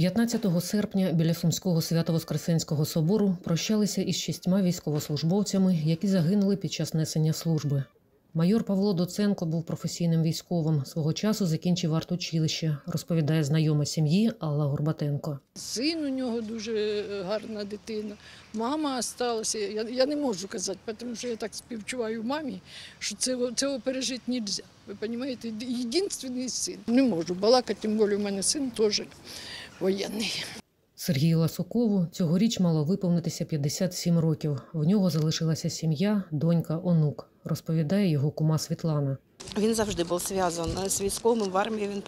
15 серпня біля Сумського Свято-Воскресенського собору прощалися із 6 військовослужбовцями, які загинули під час несення служби. Майор Павло Доценко був професійним військовим. Свого часу закінчив артучилище, розповідає знайома сім'ї Алла Горбатенко. Син у нього дуже гарна дитина, мама осталася. Я не можу казати, тому що я так співчуваю мамі, що цього пережити не можна. Ви розумієте, єдиний син. Не можу балакати, тим більше у мене син теж воєнний. Сергію Ласукову цьогоріч мало виповнитися 57 років. В нього залишилася сім'я, донька, онук, розповідає його кума Світлана. Він завжди був зв'язаний з військовим, в армії він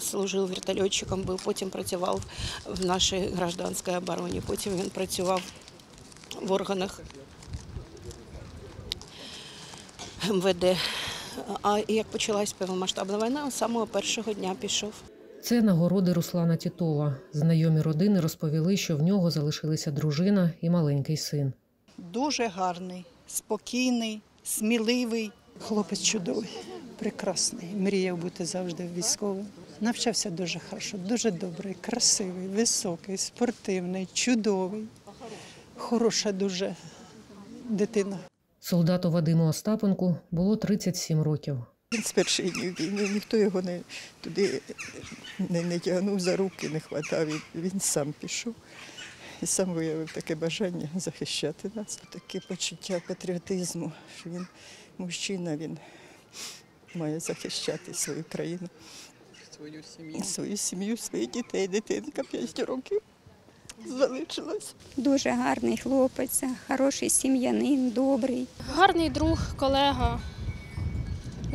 служив вертольотчиком, потім працював в нашій гражданській обороні, потім він працював в органах МВД. А як почалась повномасштабна війна, з самого першого дня пішов. Це нагороди Руслана Тітова. Знайомі родини розповіли, що в нього залишилися дружина і маленький син. Дуже гарний, спокійний, сміливий. Хлопець чудовий, прекрасний. Мріяв бути завжди військовим. Навчався дуже хорошо, дуже добрий, красивий, високий, спортивний, чудовий. Хороша дуже дитина. Солдату Вадиму Остапенку було 37 років. Він з перших днів війни, ніхто його туди не тягнув за руки, не хватав. Він сам пішов і сам виявив таке бажання захищати нас. Таке почуття патріотизму, що він мужчина, він має захищати свою країну, свою сім'ю, своїх дітей. Дитинка 5 років залишилась. Дуже гарний хлопець, хороший сім'янин, добрий. Гарний друг, колега.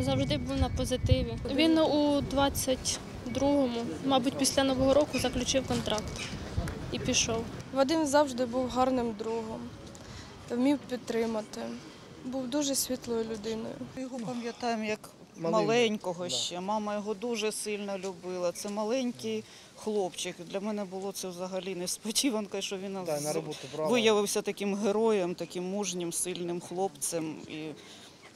Завжди був на позитиві. Він у 22-му, мабуть, після Нового року заключив контракт і пішов. Вадим завжди був гарним другом, вмів підтримати, був дуже світлою людиною. Ми його пам'ятаємо як маленького ще, мама його дуже сильно любила. Це маленький хлопчик, для мене було це взагалі несподіванка, що він виявився таким героєм, таким мужнім, сильним хлопцем. І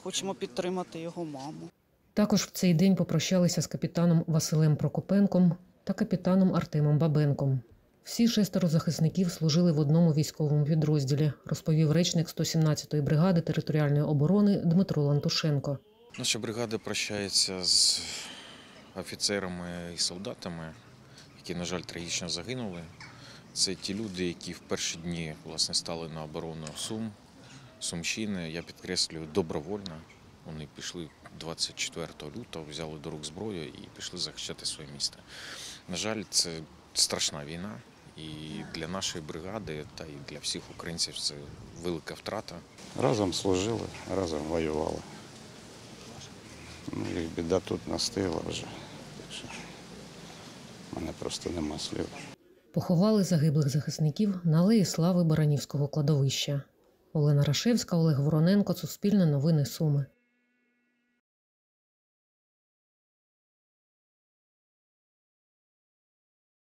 хочемо підтримати його маму. Також в цей день попрощалися з капітаном Василем Прокопенком та капітаном Артемом Бабенком. Всі 6 захисників служили в одному військовому підрозділі, розповів речник 117-ї бригади територіальної оборони Дмитро Лантушенко. Наша бригада прощається з офіцерами і солдатами, які, на жаль, трагічно загинули. Це ті люди, які в перші дні, власне, стали на оборону Сум. Сумщини, я підкреслюю, добровольно. Вони пішли 24 лютого, взяли до рук зброю і пішли захищати своє місто. На жаль, це страшна війна, і для нашої бригади, та і для всіх українців це велика втрата. Разом служили, разом воювали. Ну, їх біда тут настигла вже. Так що в мене просто нема слів. Поховали загиблих захисників на алеї слави Баранівського кладовища. Олена Рашивська, Олег Вороненко, Суспільне, новини Суми.